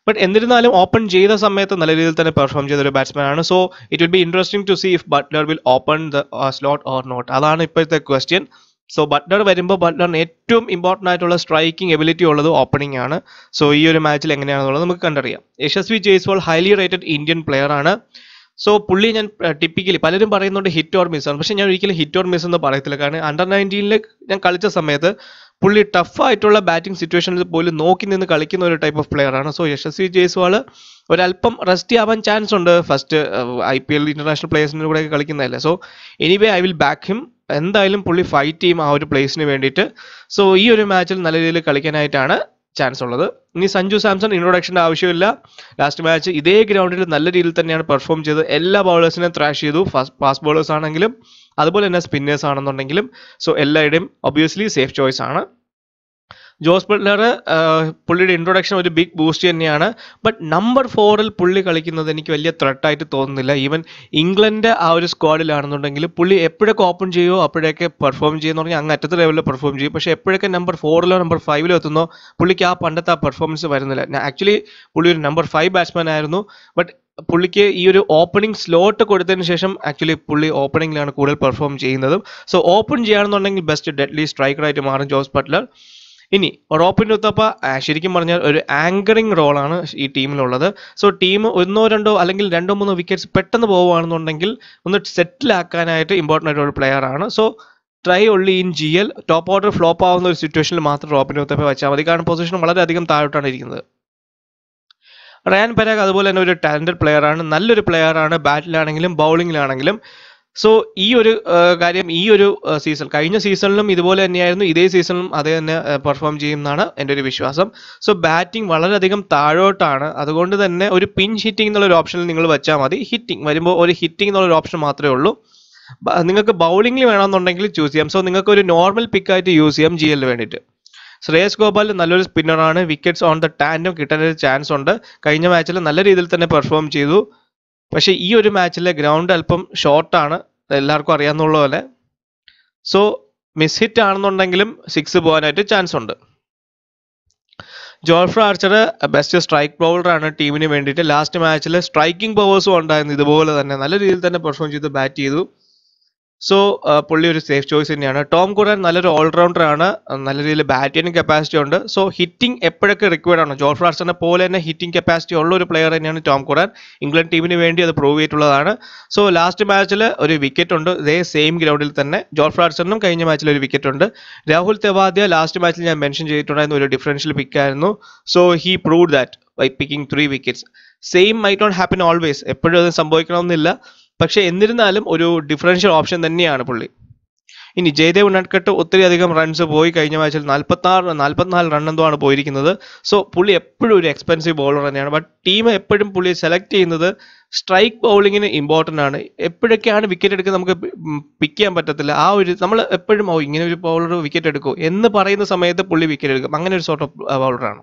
ബട്ട് എന്നിരുന്നാലും ഓപ്പൺ ചെയ്ത സമയത്ത് നല്ല രീതിയിൽ തന്നെ പെർഫോം ചെയ്ത ഒരു ബാറ്റ്സ്മാനാണ്. So it will be interesting to see if Buttler will open the slot or not. അതാണ് ഇപ്പോഴത്തെ ക്വസ്റ്റ്യൻ. സോ ബട്ട്ലർ വരുമ്പോൾ ബട്ട്ലറിന് ഏറ്റവും ഇമ്പോർട്ടൻ്റ് ആയിട്ടുള്ള സ്ട്രൈക്കിംഗ് എബിലിറ്റി ഉള്ളത് ഓപ്പണിംഗ് ആണ്. സോ ഈ ഒരു മാച്ചിൽ എങ്ങനെയാണെന്നുള്ളത് നമുക്ക് കണ്ടറിയാം. Yashasvi Jaiswal highly rated Indian player ആണ്. സോ പുള്ളി ഞാൻ ടിപ്പിക്കലി പലരും പറയുന്നുണ്ട് ഹിറ്റ് ഓർ മിസ് ആണ്, പക്ഷേ ഞാൻ ഒരിക്കലും ഹിറ്റ് ഓർ മിസ് എന്ന് പറയത്തില്ല. കാരണം അണ്ടർ നയൻറ്റീനിൽ ഞാൻ കളിച്ച സമയത്ത് പുള്ളി ടഫായിട്ടുള്ള ബാറ്റിംഗ് സിറ്റുവേഷനിൽ പോലും നോക്കി നിന്ന് കളിക്കുന്ന ഒരു ടൈപ്പ് ഓഫ് പ്ലെയർ ആണ്. സോ യശസ്വി ജയ്സ്വാൾ ഒരല്പം റെസ്റ്റ് ആവാൻ ചാൻസ് ഉണ്ട് first I P L international പ്ലേയേഴ്സിൻ്റെ കൂടെയൊക്കെ കളിക്കുന്നതല്ലേ. So anyway I will back him. എന്തായാലും പുള്ളി ഫൈറ്റ് ചെയ്യും ആ ഒരു പ്ലേസിന് വേണ്ടിയിട്ട്. സോ ഈ ഒരു മാച്ചിൽ നല്ല രീതിയിൽ കളിക്കാനായിട്ടാണ് ചാൻസ് ഉള്ളത്. ഇനി സഞ്ജു സാംസൺ ഇൻട്രൊഡക്ഷൻ്റെ ആവശ്യമില്ല. ലാസ്റ്റ് മാച്ച് ഇതേ ഗ്രൗണ്ടിൽ നല്ല രീതിയിൽ തന്നെയാണ് പെർഫോം ചെയ്ത് എല്ലാ ബൗളേഴ്സിനെയും ത്രാഷ് ചെയ്തു. ഫാസ്റ്റ് ഫാസ്റ്റ് ബൗളേഴ്സ് ആണെങ്കിലും അതുപോലെ തന്നെ സ്പിന്നേഴ്സ് ആണെന്നുണ്ടെങ്കിലും. സോ എല്ലാവരുടെയും ഒബ്വിയസ്ലി സേഫ് ചോയ്സ് ആണ്. ജോസ് ബട്ട്ലർ പുള്ളിയുടെ ഇൻട്രൊഡക്ഷൻ ഒരു ബിഗ് ബൂസ്റ്റ് തന്നെയാണ്. ബട്ട് നമ്പർ ഫോറിൽ പുള്ളി കളിക്കുന്നത് എനിക്ക് വലിയ ത്രെട്ടായിട്ട് തോന്നുന്നില്ല. ഈവൻ ഇംഗ്ലണ്ട് ആ ഒരു സ്ക്വാഡിലാണെന്നുണ്ടെങ്കിൽ പുള്ളി എപ്പോഴൊക്കെ ഓപ്പൺ ചെയ്യുമോ അപ്പോഴൊക്കെ പെർഫോം ചെയ്യുമെന്ന് പറഞ്ഞാൽ അങ്ങ് അറ്റത്തെ ലെവലിൽ പെർഫോം ചെയ്യും. പക്ഷേ എപ്പോഴൊക്കെ നമ്പർ ഫോറിലോ നമ്പർ ഫൈവിലോ എത്തുന്നോ പുള്ളിക്ക് ആ പണ്ടത്തെ ആ പെർഫോമൻസ് വരുന്നില്ല. ആക്ച്വലി പുള്ളി ഒരു നമ്പർ ഫൈവ് ബാറ്റ്സ്മാൻ ആയിരുന്നു. ബട്ട് പുള്ളിക്ക് ഈ ഒരു ഓപ്പണിംഗ് സ്ലോട്ട് കൊടുത്തതിന് ശേഷം ആക്ച്വലി പുള്ളി ഓപ്പണിങ്ങിലാണ് കൂടുതൽ പെർഫോം ചെയ്യുന്നതും. സോ ഓപ്പൺ ചെയ്യുകയാണെന്നുണ്ടെങ്കിൽ ബെസ്റ്റ് ഡെഡ്ലി സ്ട്രൈക്കറായിട്ട് മാറും ജോസ് ബട്ട്ലർ. ഇനി റോപ്പിൻ്റെ ഉത്തപ്പ ശരിക്കും പറഞ്ഞാൽ ഒരു ആങ്കറിങ് റോളാണ് ഈ ടീമിലുള്ളത്. സോ ടീം ഒന്നോ രണ്ടോ അല്ലെങ്കിൽ രണ്ടോ മൂന്നോ വിക്കറ്റ്സ് പെട്ടെന്ന് പോവുകയാണെന്നുണ്ടെങ്കിൽ ഒന്ന് സെറ്റിലാക്കാനായിട്ട് ഇമ്പോർട്ടൻ്റ് ആയിട്ട് ഒരു പ്ലെയർ ആണ്. So try only in G L top order flop ആവുന്ന ഒരു സിറ്റുവേഷനിൽ മാത്രം റോപ്പിൻ്റെ ഉത്തപ്പ വെച്ചാൽ മതി, കാരണം പൊസിഷൻ വളരെയധികം താഴോട്ടാണ് ഇരിക്കുന്നത്. റയാൻ പെരാഗ് അതുപോലെ തന്നെ ഒരു ടാലൻറ്റഡ് പ്ലെയർ ആണ്, നല്ലൊരു പ്ലെയർ ആണ് ബാറ്റിലാണെങ്കിലും ബൗളിങ്ങിലാണെങ്കിലും. സോ ഈ ഒരു കാര്യം ഈ ഒരു സീസൺ കഴിഞ്ഞ സീസണിലും ഇതുപോലെ തന്നെയായിരുന്നു, ഇതേ സീസണിലും അതേ തന്നെ പെർഫോം ചെയ്യുമെന്നാണ് എൻ്റെ ഒരു വിശ്വാസം. സോ ബാറ്റിംഗ് വളരെയധികം താഴോട്ടാണ്, അതുകൊണ്ട് തന്നെ ഒരു പിഞ്ച് ഹിറ്റിംഗ് എന്നുള്ളൊരു ഓപ്ഷനിൽ നിങ്ങൾ വെച്ചാൽ മതി. ഹിറ്റിംഗ് വരുമ്പോൾ ഒരു ഹിറ്റിംഗ് എന്നുള്ളൊരു ഓപ്ഷൻ മാത്രമേ ഉള്ളൂ. നിങ്ങൾക്ക് ബൗളിംഗിൽ വേണമെന്നുണ്ടെങ്കിൽ ചൂസ് ചെയ്യാം. സോ നിങ്ങൾക്ക് ഒരു നോർമൽ പിക്കായിട്ട് യൂസ് ചെയ്യാം ജി എല്ലിന് വേണ്ടിയിട്ട്. ശ്രേയസ് ഗോപാൽ നല്ലൊരു സ്പിന്നറാണ്, വിക്കറ്റ്സ് ഓൺ ദ ടാൻഡം കിട്ടാനൊരു ചാൻസ് ഉണ്ട്. കഴിഞ്ഞ മാച്ചിൽ നല്ല രീതിയിൽ തന്നെ പെർഫോം ചെയ്തു. പക്ഷേ ഈ ഒരു മാച്ചിലെ ഗ്രൗണ്ട് അല്പം ഷോർട്ടാണ്, എല്ലാവർക്കും അറിയാവുന്നുള്ള പോലെ. സോ മിസ് ഹിറ്റ് ആണെന്നുണ്ടെങ്കിലും സിക്സ് പോകാനായിട്ട് ചാൻസ് ഉണ്ട്. ജോഫ്ര ആർച്ചർ ബെസ്റ്റ് സ്ട്രൈക്ക് ബൗളറാണ് ടീമിന് വേണ്ടിയിട്ട്. ലാസ്റ്റ് മാച്ചിൽ സ്ട്രൈക്കിംഗ് പവേഴ്സും ഉണ്ടായിരുന്നു, ഇതുപോലെ തന്നെ നല്ല രീതിയിൽ തന്നെ പെർഫോം ചെയ്ത് ബാറ്റ് ചെയ്തു. സോ പുള്ളി ഒരു സേഫ് ചോയ്സ് തന്നെയാണ്. ടോം കുറാൻ നല്ലൊരു ഓൾറൗണ്ടറാണ്, നല്ല രീതിയിൽ ബാറ്റ് ചെയ്യാൻ കപ്പാസിറ്റി ഉണ്ട്. സോ ഹിറ്റിംഗ് എപ്പോഴൊക്കെ റിക്വയർഡ് ആണ്. ജോഫ്ര ആർച്ചറിനെ പോലെ തന്നെ ഹിറ്റിംഗ് കപ്പാസിറ്റി ഉള്ള ഒരു പ്ലെയർ തന്നെയാണ് ടോം കുറാൻ. ഇംഗ്ലണ്ട് ടീമിന് വേണ്ടി അത് പ്രൂവ് ചെയ്തിട്ടുള്ളതാണ്. സോ ലാസ്റ്റ് മാച്ചിൽ ഒരു വിക്കറ്റ് ഉണ്ട്, ഇതേ സെയിം ഗ്രൗണ്ടിൽ തന്നെ ജോഫ്ര ആർച്ചറിനും കഴിഞ്ഞ മാച്ചിൽ ഒരു വിക്കറ്റ് ഉണ്ട്. രാഹുൽ തെവാദ്യ ലാസ്റ്റ് മാച്ചിൽ ഞാൻ മെൻഷൻ ചെയ്തിട്ടുണ്ടായിരുന്നു, ഒരു ഡിഫറൻഷ്യൽ പിക്കായിരുന്നു. So he proved that by picking three wickets. Same might not happen always, എപ്പോഴും അത് സംഭവിക്കണമെന്നില്ല. പക്ഷേ എന്നിരുന്നാലും ഒരു ഡിഫറൻഷ്യൽ ഓപ്ഷൻ തന്നെയാണ് പുള്ളി. ഇനി ജയ്ദേവ് ഉണട്കട്ട് ഒത്തിരി അധികം റൺസ് പോയി കഴിഞ്ഞ മാച്ചിൽ, നാൽപ്പത്താറ് നാൽപ്പത്തിനാല് റൺ എന്തോ ആണ് പോയിരിക്കുന്നത്. സോ പുള്ളി എപ്പോഴും ഒരു എക്സ്പെൻസീവ് ബൗളർ തന്നെയാണ്. ബട്ട് ടീം എപ്പോഴും പുള്ളിയെ സെലക്ട് ചെയ്യുന്നത് സ്ട്രൈക്ക് ബൗളിങ്ങിന് ഇമ്പോർട്ടൻ്റ് ആണ്. എപ്പോഴൊക്കെയാണ് വിക്കറ്റ് എടുക്കുക നമുക്ക് പിക്ക് ചെയ്യാൻ പറ്റത്തില്ല. ആ ഒരു നമ്മൾ എപ്പോഴും ഓ ഇങ്ങനെ ഒരു ബൗളർ വിക്കറ്റ് എടുക്കും എന്ന് പറയുന്ന സമയത്ത് പുള്ളി വിക്കറ്റ് എടുക്കും, അങ്ങനെ ഒരു സോർട്ട് ഓഫ് ബൗളറാണ്.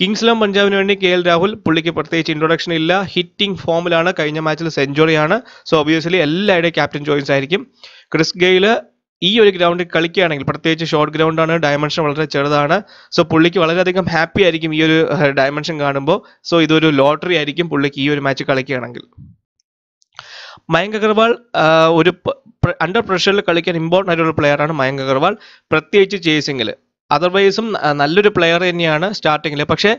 കിങ്സ് ഇലവൻ പഞ്ചാബിന് വേണ്ടി കെ എൽ രാഹുൽ, പുള്ളിക്ക് പ്രത്യേകിച്ച് ഇൻട്രൊഡക്ഷൻ ഇല്ല, ഹിറ്റിംഗ് ഫോമിലാണ്, കഴിഞ്ഞ മാച്ചിൽ സെഞ്ചുറിയാണ്. സോ ഒബ്വിയസ്ലി എല്ലാവരുടെയും ക്യാപ്റ്റൻ ചോയ്സ് ആയിരിക്കും. ക്രിസ് ഗെയിൽ ഈ ഒരു ഗ്രൗണ്ടിൽ കളിക്കുകയാണെങ്കിൽ, പ്രത്യേകിച്ച് ഷോർട്ട് ഗ്രൗണ്ടാണ്, ഡയമെൻഷൻ വളരെ ചെറുതാണ്. സോ പുള്ളിക്ക് വളരെയധികം ഹാപ്പി ആയിരിക്കും ഈ ഒരു ഡയമെൻഷൻ കാണുമ്പോൾ. സോ ഇതൊരു ലോട്ടറി ആയിരിക്കും പുള്ളിക്ക് ഈ ഒരു മാച്ച് കളിക്കുകയാണെങ്കിൽ. മയങ്ക് അഗർവാൾ ഒരു അണ്ടർ പ്രഷറിൽ കളിക്കാൻ ഇമ്പോർട്ടൻ്റ് ആയിട്ടുള്ള പ്ലെയറാണ് മയങ്ക് അഗർവാൾ, പ്രത്യേകിച്ച് ചേസിങ്ങിൽ. അതർവൈസും നല്ലൊരു പ്ലെയർ തന്നെയാണ് സ്റ്റാർട്ടിങ്ങിൽ. പക്ഷേ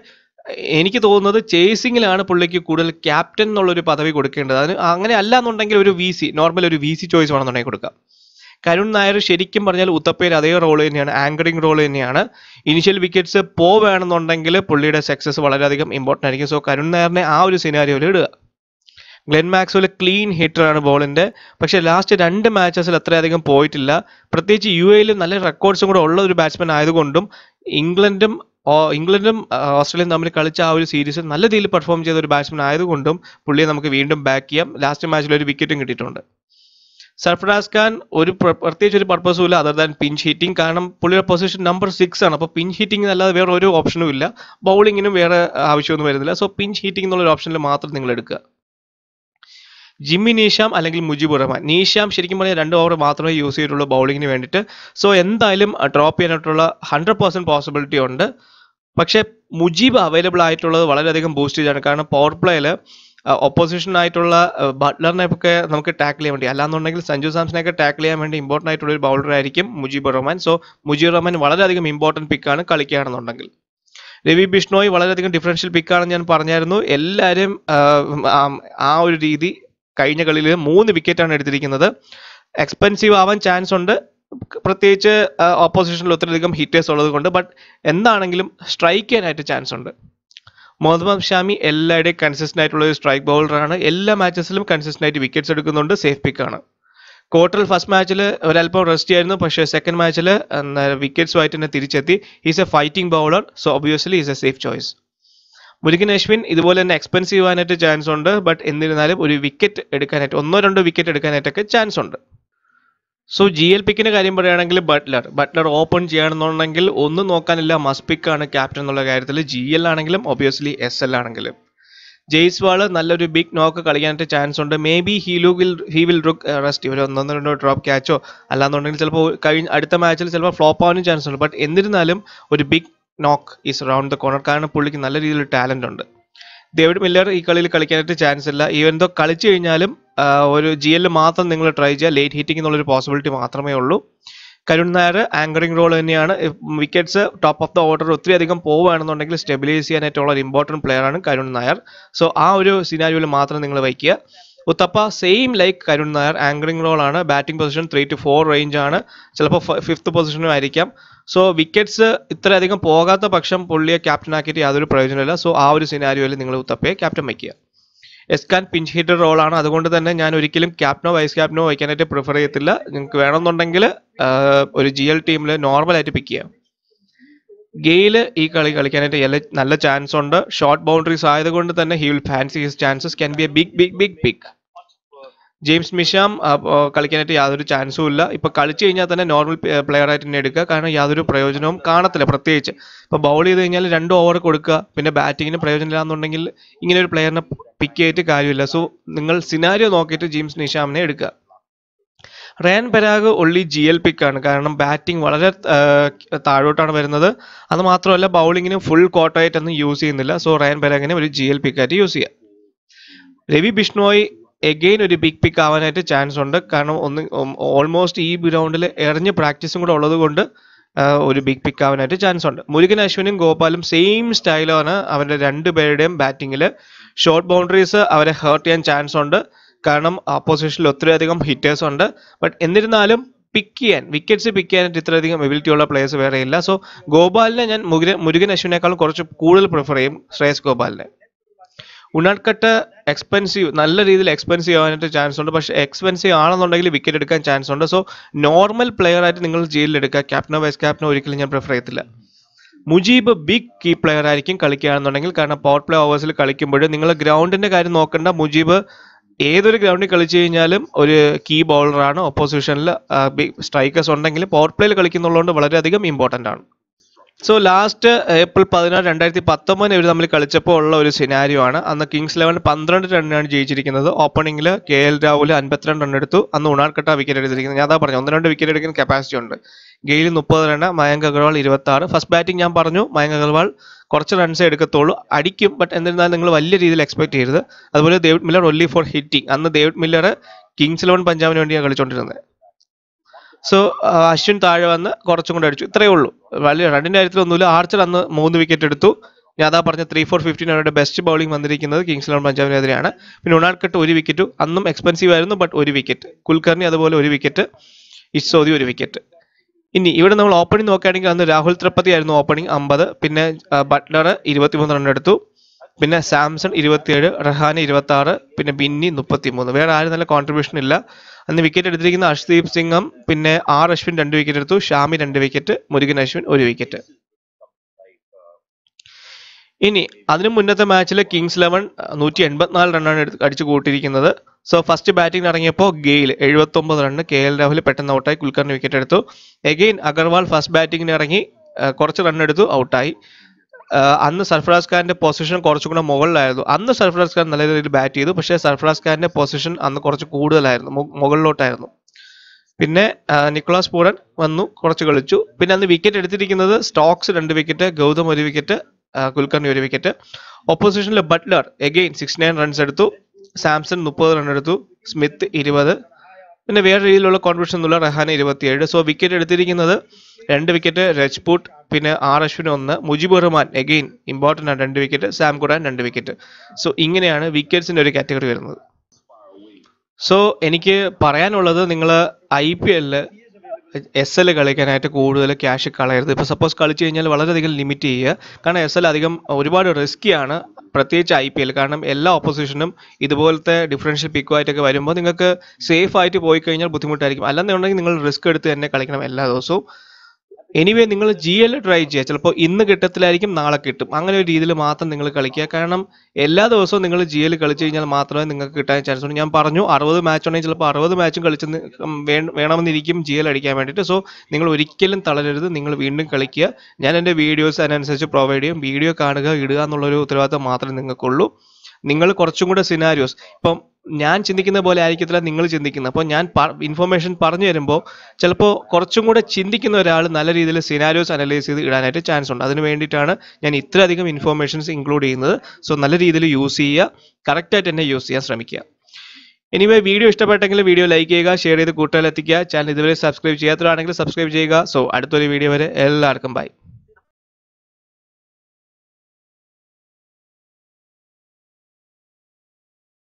എനിക്ക് തോന്നുന്നത് ചേസിങ്ങിലാണ് പുള്ളിക്ക് കൂടുതൽ ക്യാപ്റ്റൻ എന്നുള്ളൊരു പദവി കൊടുക്കേണ്ടത്. അതിന് അങ്ങനെ അല്ല എന്നുണ്ടെങ്കിൽ ഒരു വി സി നോർമൽ ഒരു വി സി ചോയ്സ് വേണമെന്നുണ്ടെങ്കിൽ കൊടുക്കാം. കരുൺ നായർ ശരിക്കും പറഞ്ഞാൽ ഉത്തപ്പയിൽ അതേ റോൾ തന്നെയാണ്, ആങ്കറിങ് റോൾ തന്നെയാണ്. ഇനിഷ്യൽ വിക്കറ്റ്സ് പോവുകയാണെന്നുണ്ടെങ്കിൽ പുള്ളിയുടെ സക്സസ് വളരെയധികം ഇമ്പോർട്ടൻ്റ് ആയിരിക്കും. സോ കരുൺ നായറിനെ ആ ഒരു സിനാരിയോയിൽ ഇടുക. ഗ്ലെൻ മാക്സ്വെൽ ക്ലീൻ ഹിറ്ററാണ് ബോളിൻ്റെ. പക്ഷേ ലാസ്റ്റ് രണ്ട് മാച്ചസിൽ അത്രയധികം പോയിട്ടില്ല. പ്രത്യേകിച്ച് യു എയിൽ നല്ല റെക്കോർഡ്സും കൂടെ ഉള്ള ഒരു ബാറ്റ്സ്മാൻ ആയതുകൊണ്ടും ഇംഗ്ലണ്ടും ഇംഗ്ലണ്ടും ഓസ്ട്രേലിയയും തമ്മിൽ കളിച്ച ആ ഒരു സീരീസിൽ നല്ല രീതിയിൽ പെർഫോം ചെയ്ത ഒരു ബാറ്റ്സ്മാൻ ആയതുകൊണ്ടും പുള്ളിയെ നമുക്ക് വീണ്ടും ബാക്ക് ചെയ്യാം. ലാസ്റ്റ് മാച്ചിൽ ഒരു വിക്കറ്റും കിട്ടിയിട്ടുണ്ട്. സർഫറാസ് ഖാൻ ഒരു പ്രത്യേകിച്ച് ഒരു പർപ്പസും ഇല്ല അതർ ദാൻ പിഞ്ച് ഹിറ്റിംഗ്. കാരണം പുള്ളിയുടെ പൊസിഷൻ നമ്പർ സിക്സ് ആണ്. അപ്പോൾ പിഞ്ച് ഹിറ്റിംഗ് അല്ലാതെ വേറെ ഒരു ഓപ്ഷനും ഇല്ല. ബൗളിങ്ങിനും വേറെ ആവശ്യമൊന്നും വരുന്നില്ല. സോ പിഞ്ച് ഹിറ്റിംഗ് എന്നുള്ളൊരു ഓപ്ഷനിൽ മാത്രം നിങ്ങൾ എടുക്കുക. ജിമ്മി നീഷാം അല്ലെങ്കിൽ മുജീബ് ഉർ റഹ്മാൻ. നീഷാം ശരിക്കും പറഞ്ഞാൽ രണ്ട് ഓവർ മാത്രമേ യൂസ് ചെയ്തിട്ടുള്ളൂ ബൗളിങ്ങിന് വേണ്ടിയിട്ട്. സോ എന്തായാലും ഡ്രോപ്പ് ചെയ്യാനായിട്ടുള്ള ഹൺഡ്രഡ് പെർസെൻറ്റ് പോസിബിലിറ്റി ഉണ്ട്. പക്ഷേ മുജീബ് അവൈലബിൾ ആയിട്ടുള്ളത് വളരെയധികം ബൂസ്റ്റ് ചെയ്താണ്. കാരണം പവർ പ്ലേയിൽ ഓപ്പോസിഷനായിട്ടുള്ള ബട്ട്ലറിനെയൊക്കെ നമുക്ക് ടാക്കിൾ ചെയ്യാൻ വേണ്ടി, അല്ലാന്നുണ്ടെങ്കിൽ സഞ്ജു സാംസനെയൊക്കെ ടാക്കിൾ ചെയ്യാൻ വേണ്ടി ഇമ്പോർട്ടൻ്റ് ആയിട്ടുള്ള ഒരു ബൗളറായിരിക്കും മുജീബ് ഉർ റഹ്മാൻ. സോ മുജീബ് ഉർ റഹ്മാൻ വളരെയധികം ഇമ്പോർട്ടൻറ്റ് പിക്കാണ് കളിക്കുകയാണെന്നുണ്ടെങ്കിൽ. രവി ബിഷ്ണോയി വളരെയധികം ഡിഫറൻഷ്യൽ പിക്കാണെന്ന് ഞാൻ പറഞ്ഞായിരുന്നു. എല്ലാവരും ആ ഒരു രീതി കഴിഞ്ഞ കളിയിൽ മൂന്ന് വിക്കറ്റാണ് എടുത്തിരിക്കുന്നത്. എക്സ്പെൻസീവ് ആവാൻ ചാൻസ് ഉണ്ട്, പ്രത്യേകിച്ച് ഓപ്പോസിഷനിൽ ഒത്തിരിയധികം ഹിറ്റേഴ്സ് ഉള്ളത് കൊണ്ട്. ബട്ട് എന്താണെങ്കിലും സ്ട്രൈക്ക് ചെയ്യാനായിട്ട് ചാൻസ് ഉണ്ട്. മുഹമ്മദ് ഷാമി എല്ലാവരുടെയും കൺസിസ്റ്റൻ്റ് ആയിട്ടുള്ള ഒരു സ്ട്രൈക്ക് ബൗളറാണ്. എല്ലാ മാച്ചസിലും കൺസിസ്റ്റൻ്റ് ആയിട്ട് വിക്കറ്റ്സ് എടുക്കുന്നുണ്ട്. സേഫ് പിക്കാണ്. കോട്രൽ ഫസ്റ്റ് മാച്ചിൽ ഒരല്പം റെസ്റ്റ് ആയിരുന്നു, പക്ഷേ സെക്കൻഡ് മാച്ചിൽ വിക്കറ്റ്സുമായിട്ട് തന്നെ തിരിച്ചെത്തി. Is a fighting bowler. So obviously is a safe choice. Murugan Ashwin ഇതുപോലെ തന്നെ എക്സ്പെൻസീവ് ആവാനായിട്ട് ചാൻസ് ഉണ്ട്. ബട്ട് എന്നിരുന്നാലും ഒരു വിക്കറ്റ് എടുക്കാനായിട്ട്, ഒന്നോ രണ്ടോ വിക്കറ്റ് എടുക്കാനായിട്ടൊക്കെ ചാൻസ് ഉണ്ട്. സോ ജി എൽ പിക്കിൻ്റെ കാര്യം പറയുകയാണെങ്കിൽ ബട്ട്ലർ ബട്ട്ലർ ഓപ്പൺ ചെയ്യണമെന്നുണ്ടെങ്കിൽ ഒന്നും നോക്കാനില്ല, മസ്റ്റ് പിക്കാണ് ക്യാപ്റ്റൻ എന്നുള്ള കാര്യത്തിൽ. ജി എൽ ആണെങ്കിലും ഒബിയസ്ലി എസ് എൽ ആണെങ്കിലും. ജയ്സ്വാൾ നല്ലൊരു ബിഗ് നോക്ക് കളിക്കാനായിട്ട് ചാൻസ് ഉണ്ട്. Maybe he'll will he will റുക്ക് റെസ്റ്റ്, ഒരു ഒന്നോ രണ്ടോ ഡ്രോപ്പ് ക്യാച്ചോ അല്ലാന്നുണ്ടെങ്കിൽ ചിലപ്പോൾ കഴിഞ്ഞ അടുത്ത മാച്ചിൽ ചിലപ്പോൾ ഫ്ലോപ്പ് ആവാനും ചാൻസ് ഉണ്ട്. ബട്ട് എന്നിരുന്നാലും ഒരു ബിഗ് നോക്ക് ഈസ് റൗണ്ട് ദ കോർണർ. കാരണം പുള്ളിക്ക് നല്ല രീതിയിലൊരു ടാലൻ്റ് ഉണ്ട്. ഡേവിഡ് മില്ലർ ഈ കളിയിൽ കളിക്കാനായിട്ട് ചാൻസ് ഇല്ല. ഈവൻ ദോ കളിച്ചു കഴിഞ്ഞാലും ഒരു ജി എൽ മാത്രം നിങ്ങൾ ട്രൈ ചെയ്യുക. ലേറ്റ് ഹിറ്റിംഗ് എന്നുള്ളൊരു പോസിബിലിറ്റി മാത്രമേ ഉള്ളൂ. കരുൺ നായർ ആങ്കറിംഗ് റോൾ തന്നെയാണ്. Wickets top of the order ഒത്തിരി അധികം പോവുകയാണെന്നുണ്ടെങ്കിൽ സ്റ്റെബിലൈസ് ചെയ്യാനായിട്ടുള്ള ഒരു ഇമ്പോർട്ടൻറ്റ് പ്ലെയറാണ് കരുൺ നായർ. സോ ആ ഒരു സിനാരിയോയിൽ മാത്രം നിങ്ങൾ വയ്ക്കുക. Uthappa same like Karun Nair anchoring റോളാണ്. Batting position three two four റേഞ്ചാണ്, ചിലപ്പോൾ ഫിഫ്ത്ത് പൊസിഷനും ആയിരിക്കാം. സോ വിക്കറ്റ്സ് ഇത്രയധികം പോകാത്ത പക്ഷം പുള്ളിയെ ക്യാപ്റ്റനാക്കിയിട്ട് യാതൊരു പ്രയോജനമില്ല. സോ ആ ഒരു സിനാരിയോയിൽ നിങ്ങൾ ഉത്തപ്പയെ ക്യാപ്റ്റൻ വയ്ക്കുക. എസ് ഖാൻ പിഞ്ച് ഹിറ്റർ റോളാണ്. അതുകൊണ്ട് തന്നെ ഞാൻ ഒരിക്കലും ക്യാപ്റ്റനോ വൈസ് ക്യാപ്റ്റനോ വയ്ക്കാനായിട്ട് പ്രിഫർ ചെയ്യത്തില്ല. നിങ്ങൾക്ക് വേണമെന്നുണ്ടെങ്കിൽ ഒരു ജി എൽ ടീമിൽ നോർമലായിട്ട് പിക്ക് ചെയ്യാം. ഗെയിൽ ഈ കളി കളിക്കാനായിട്ട് നല്ല ചാൻസ് ഉണ്ട്. ഷോർട്ട് ബൗണ്ടറീസ് ആയതുകൊണ്ട് തന്നെ he will fancy his chances can be a big big big pick. James Neesham കളിക്കാനായിട്ട് യാതൊരു ചാൻസും ഇല്ല. ഇപ്പോൾ കളിച്ചു കഴിഞ്ഞാൽ തന്നെ നോർമൽ പ്ലെയറായിട്ട് തന്നെ എടുക്കുക. കാരണം യാതൊരു പ്രയോജനവും കാണത്തില്ല. പ്രത്യേകിച്ച് ഇപ്പോൾ ബൗൾ ചെയ്ത് കഴിഞ്ഞാൽ രണ്ട് ഓവർ കൊടുക്കുക, പിന്നെ ബാറ്റിങ്ങിന് പ്രയോജനമില്ല എന്നുണ്ടെങ്കിൽ ഇങ്ങനെ ഒരു പ്ലെയറിനെ പിക്ക് ചെയ്തിട്ട് കാര്യമില്ല. സോ നിങ്ങൾ സിനാരിയോ നോക്കിയിട്ട് ജെയിംസ് നിഷാമിനെ എടുക്കുക. Riyan Parag only G L പിക്കാണ്. കാരണം ബാറ്റിംഗ് വളരെ താഴോട്ടാണ് വരുന്നത്. അത് മാത്രമല്ല ബൗളിങ്ങിന് ഫുൾ കോട്ടായിട്ടൊന്നും യൂസ് ചെയ്യുന്നില്ല. സോ റയാൻ പരാഗിനെ ഒരു ജി എൽ പിക്കായിട്ട് യൂസ് ചെയ്യുക. രവി ബിഷ്ണോയി എഗെയിൻ ഒരു ബിഗ് പിക്ക് ആവാനായിട്ട് ചാൻസ് ഉണ്ട്. കാരണം ഒന്ന് ഓൾമോസ്റ്റ് ഈ ഗ്രൗണ്ടിൽ എറിഞ്ഞ് പ്രാക്ടീസും കൂടെ ഉള്ളത് കൊണ്ട് ഒരു ബിഗ് പിക്ക് ആവാനായിട്ട് ചാൻസ് ഉണ്ട്. മുരുകൻ അശ്വിനും ഗോപാലും സെയിം സ്റ്റൈലാണ് അവരുടെ രണ്ടുപേരുടെയും ബാറ്റിങ്ങിൽ. ഷോർട്ട് ബൗണ്ടറീസ് അവരെ ഹേർട്ട് ചെയ്യാൻ ചാൻസ് ഉണ്ട്. കാരണം ഓപ്പോസിഷനിൽ ഒത്തിരിയധികം ഹിറ്റേഴ്സ് ഉണ്ട്. ബട്ട് എന്നിരുന്നാലും പിക്ക് ചെയ്യാൻ, വിക്കറ്റ്സ് പിക്ക് ചെയ്യാനായിട്ട് ഇത്രയധികം എബിലിറ്റി ഉള്ള പ്ലേയേഴ്സ് വേറെ ഇല്ല. സോ ഗോപാലിനെ ഞാൻ മുരുകൻ മുരുകൻ അശ്വിനേക്കാളും കുറച്ച് കൂടുതൽ പ്രിഫർ ചെയ്യും, ശ്രേയസ് ഗോപാലിനെ. ഉണാഡ്കട്ട് എക്സ്പെൻസീവ്, നല്ല രീതിയിൽ എക്സ്പെൻസീവ് ആവാനായിട്ട് ചാൻസ് ഉണ്ട്. പക്ഷേ എക്സ്പെൻസീവ് ആണെന്നുണ്ടെങ്കിൽ വിക്കറ്റ് എടുക്കാൻ ചാൻസ് ഉണ്ട്. സോ നോർമൽ പ്ലെയറായിട്ട് നിങ്ങൾ ജയിലെടുക്കുക. ക്യാപ്റ്റനോ വൈസ് ക്യാപ്റ്റനോ ഒരിക്കലും ഞാൻ പ്രിഫർ ചെയ്യത്തില്ല. മുജീബ് ബിഗ് കീ പ്ലെയർ ആയിരിക്കും കളിക്കുകയാണെന്നുണ്ടെങ്കിൽ. കാരണം പവർ പ്ലേ ഓവേഴ്സിൽ കളിക്കുമ്പോൾ നിങ്ങൾ ഗ്രൗണ്ടിൻ്റെ കാര്യം നോക്കേണ്ട. മുജീബ് ഏതൊരു ഗ്രൗണ്ടിൽ കളിച്ചു കഴിഞ്ഞാലും ഒരു കീ ബൗളറാണ്. ഓപ്പോസിഷനിൽ സ്ട്രൈക്കേഴ്സ് ഉണ്ടെങ്കിൽ പവർ പ്ലേയിൽ കളിക്കുന്നുള്ളതുകൊണ്ട് വളരെയധികം ഇമ്പോർട്ടൻ്റ് ആണ്. സോ ലാസ്റ്റ് ഏപ്രിൽ പതിനാറ് രണ്ടായിരത്തി പത്തൊമ്പതിന് ഇവർ തമ്മിൽ കളിച്ചപ്പോൾ ഉള്ള ഒരു സിനാരിയോ ആണ്. അന്ന് കിങ്സ് ഇലവൻ പന്ത്രണ്ട് റണ്ണാണ് ജയിച്ചിരിക്കുന്നത്. ഓപ്പണിങ്ങിൽ കെ എൽ രാഹുൽ അൻപത്തിരണ്ട് റൺ എടുത്തു. അന്ന് ഉണാഡ്കട്ട വിക്കറ്റ് എടുത്തിരിക്കുന്നത്. ഞാൻ അതാ പറഞ്ഞു, ഒന്ന് രണ്ട് വിക്കറ്റ് എടുക്കുന്ന കപ്പാസിറ്റി ഉണ്ട്. ഗെയിൽ മുപ്പത് റണ്ണ്, മയങ്ക് അഗർവാൾ ഇരുപത്തി ആറ്. ഫസ്റ്റ് ബാറ്റിംഗ് ഞാൻ പറഞ്ഞു, മയങ്ക് അഗർവാൾ കുറച്ച് റൺസേ എടുക്കത്തുള്ളൂ, അടിക്കും. ബട്ട് എന്നിരുന്നാലും നിങ്ങൾ വലിയ രീതിയിൽ എക്സ്പെക്ട് ചെയ്യരുത്. അതുപോലെ ഡേവിഡ് മില്ലർ ഒല്ലി ഫോർ ഹിറ്റിംഗ്. അന്ന് ഡേവിഡ് മില്ലർ കിങ്സ് ഇലവൻ പഞ്ചാബിന് വേണ്ടിയാണ് കളിച്ചുകൊണ്ടിരുന്നത്. സോ അശ്വിൻ താഴെ വന്ന് കുറച്ചും കൂടെ അടിച്ചു, ഇത്രയേ ഉള്ളൂ. വലിയ രണ്ടിൻ്റെ കാര്യത്തിലൊന്നുമില്ല. ആർച്ചർ അന്ന് മൂന്ന് വിക്കറ്റ് എടുത്തു. ഞാൻ അതാ പറഞ്ഞ ത്രീ ഫോർ ഫിഫ്റ്റീൻ അവരുടെ ബെസ്റ്റ് ബൗളിംഗ് വന്നിരിക്കുന്നത് കിങ്സ് ഇലവൻ പഞ്ചാബിനെതിരെയാണ്. പിന്നെ ഉണാഡ്കട്ട് ഒരു വിക്കറ്റ്, അന്നും എക്സ്പെൻസീവ് ആയിരുന്നു ബട്ട് ഒരു വിക്കറ്റ്. കുൽക്കർണി അതുപോലെ ഒരു വിക്കറ്റ്, ഇസോദി ഒരു വിക്കറ്റ്. ഇനി ഇവിടെ നമ്മൾ ഓപ്പണിംഗ് നോക്കുകയാണെങ്കിൽ അന്ന് രാഹുൽ ത്രിപതി ആയിരുന്നു ഓപ്പണിംഗ്, അമ്പത്. പിന്നെ ബട്ട്ലർ ഇരുപത്തിമൂന്ന് റൺ എടുത്തു. പിന്നെ സാംസൺ ഇരുപത്തിയേഴ്, റഹാന ഇരുപത്തി ആറ്, പിന്നെ ബിന്നി മുപ്പത്തിമൂന്ന്. വേറെ ആരും നല്ല കോൺട്രിബ്യൂഷൻ ഇല്ല. അന്ന് വിക്കറ്റ് എടുത്തിരിക്കുന്ന അർഷ്ദീപ് സിംഗും പിന്നെ ആർ അശ്വിൻ രണ്ട് വിക്കറ്റ് എടുത്തു, ഷാമി രണ്ട് വിക്കറ്റ്, മുരുകൻ അശ്വിൻ ഒരു വിക്കറ്റ്. ഇനി അതിനു മുന്നത്തെ മാച്ചിൽ കിങ്സ് ഇലവൻ നൂറ്റി എൺപത്തിനാല് റണ്ണാണ് അടിച്ചു കൂട്ടിയിരിക്കുന്നത്. സോ ഫസ്റ്റ് ബാറ്റിംഗ് ഇറങ്ങിയപ്പോൾ ഗെയിൽ എഴുപത്തി ഒമ്പത് റണ്ണ്, കെ എൽ രാഹുൽ പെട്ടെന്ന് ഔട്ടായി, കുൽക്കറിന് വിക്കറ്റ് എടുത്തു. എഗെയിൻ അഗർവാൾ ഫസ്റ്റ് ബാറ്റിംഗിന് ഇറങ്ങി കുറച്ച് റണ്ണെടുത്തു, ഔട്ടായി. അന്ന് സർഫറാസ് ഖാന്റെ പൊസിഷൻ കുറച്ചുകൂടെ മുകളിലായിരുന്നു. അന്ന് സർഫറാസ് ഖാൻ നല്ല രീതിയിൽ ബാറ്റ് ചെയ്തു, പക്ഷേ സർഫറാസ് ഖാന്റെ പൊസിഷൻ അന്ന് കുറച്ച് കൂടുതലായിരുന്നു, മുകളിലോട്ടായിരുന്നു. പിന്നെ നിക്കോളാസ് പൂരൻ വന്നു, കുറച്ച് കളിച്ചു. പിന്നെ അന്ന് വിക്കറ്റ് എടുത്തിരിക്കുന്നത് സ്റ്റോക്സ് രണ്ട് വിക്കറ്റ്, ഗൗതം ഒരു വിക്കറ്റ്, കുൽക്കർണി ഒരു വിക്കറ്റ്. ഓപ്പോസിഷനിലെ Buttler again sixty nine runs എടുത്തു, സാംസൺ മുപ്പത് റൺ എടുത്തു, സ്മിത്ത് ഇരുപത്. പിന്നെ വേറെ രീതിയിലുള്ള കോൺട്രിബ്യൂഷൻ എന്നുള്ള റഹാന ഇരുപത്തിയേഴ്. സോ വിക്കറ്റ് എടുത്തിരിക്കുന്നത് രണ്ട് വിക്കറ്റ് രജ്പൂട്ട്, പിന്നെ ആർ അശ്വിൻ ഒന്ന്, മുജീബ് ഉർ റഹ്മാൻ എഗെയിൻ ഇമ്പോർട്ടൻ്റ് ആണ് രണ്ട് വിക്കറ്റ്, സാം കുറാൻ രണ്ട് വിക്കറ്റ്. സോ ഇങ്ങനെയാണ് വിക്കറ്റ്സിൻ്റെ ഒരു കാറ്റഗറി വരുന്നത്. സോ എനിക്ക് പറയാനുള്ളത്, നിങ്ങൾ ഐ പി എല്ലിൽ എസ് എൽ കളിക്കാനായിട്ട് കൂടുതൽ ക്യാഷ് കളയരുത്. ഇപ്പോൾ സപ്പോസ് കളിച്ചു കഴിഞ്ഞാൽ വളരെയധികം ലിമിറ്റ് ചെയ്യുക, കാരണം എസ് എൽ അധികം ഒരുപാട് റിസ്ക്കിയാണ്, പ്രത്യേകിച്ച് ഐ പി എൽ. കാരണം എല്ലാ ഓപ്പോസിഷനും ഇതുപോലത്തെ ഡിഫറൻഷ്യൽ പിക്കുമായിട്ടൊക്കെ വരുമ്പോൾ നിങ്ങൾക്ക് സേഫ് ആയിട്ട് പോയി കഴിഞ്ഞാൽ ബുദ്ധിമുട്ടായിരിക്കും. അല്ലെന്നുണ്ടെങ്കിൽ നിങ്ങൾ റിസ്ക് എടുത്ത് തന്നെ കളിക്കണം എല്ലാ ദിവസവും. എനിവേ നിങ്ങൾ ജി എൽ ട്രൈ ചെയ്യുക, ചിലപ്പോൾ ഇന്ന് കിട്ടത്തിലായിരിക്കും നാളെ കിട്ടും, അങ്ങനെ ഒരു രീതിയിൽ മാത്രം നിങ്ങൾ കളിക്കുക. കാരണം എല്ലാ ദിവസവും നിങ്ങൾ ജി എൽ കളിച്ചു കഴിഞ്ഞാൽ മാത്രമേ നിങ്ങൾക്ക് കിട്ടാൻ ചാൻസ് ഉള്ളൂ. ഞാൻ പറഞ്ഞു അറുപത് മാച്ച് ഉണ്ടെങ്കിൽ ചിലപ്പോൾ അറുപത് മാച്ചും കളിച്ച് വേണമെന്നിരിക്കും ജി എൽ അടിക്കാൻ വേണ്ടിയിട്ട്. സോ നിങ്ങൾ ഒരിക്കലും തളരരുത്, നിങ്ങൾ വീണ്ടും കളിക്കുക. ഞാൻ എൻ്റെ വീഡിയോസ് അതിനനുസരിച്ച് പ്രൊവൈഡ് ചെയ്യും. വീഡിയോ കാണുക, ഇടുക എന്നുള്ളൊരു ഉത്തരവാദിത്തം മാത്രമേ നിങ്ങൾക്കുള്ളൂ. നിങ്ങൾ കുറച്ചും കൂടെ സിനാരിയോസ് ഇപ്പം ഞാൻ ചിന്തിക്കുന്ന പോലെ ആയിരിക്കത്തില്ല നിങ്ങൾ ചിന്തിക്കുന്നത്. അപ്പോൾ ഞാൻ ഇൻഫർമേഷൻ പറഞ്ഞു തരുമ്പോൾ ചിലപ്പോൾ കുറച്ചും കൂടെ ചിന്തിക്കുന്ന ഒരാൾ നല്ല രീതിയിൽ സിനാരിയോസ് അനലൈസ് ചെയ്ത് ഇടാനായിട്ട് ചാൻസ് ഉണ്ട്. അതിന് വേണ്ടിയിട്ടാണ് ഞാൻ ഇത്രയധികം ഇൻഫർമേഷൻസ് ഇൻക്ലൂഡ് ചെയ്യുന്നത്. സോ നല്ല രീതിയിൽ യൂസ് ചെയ്യുക, കറക്റ്റായിട്ട് തന്നെ യൂസ് ചെയ്യാൻ ശ്രമിക്കുക. എനിവേ വീഡിയോ ഇഷ്ടപ്പെട്ടെങ്കിൽ വീഡിയോ ലൈക്ക് ചെയ്യുക, ഷെയർ ചെയ്ത് കൂട്ടുകാരെത്തിക്കുക. ചാനൽ ഇതുവരെ സബ്സ്ക്രൈബ് ചെയ്യാത്തവരാണെങ്കിൽ സബ്സ്ക്രൈബ് ചെയ്യുക. സോ അടുത്തൊരു വീഡിയോ വരെ എല്ലാവർക്കും ബൈ.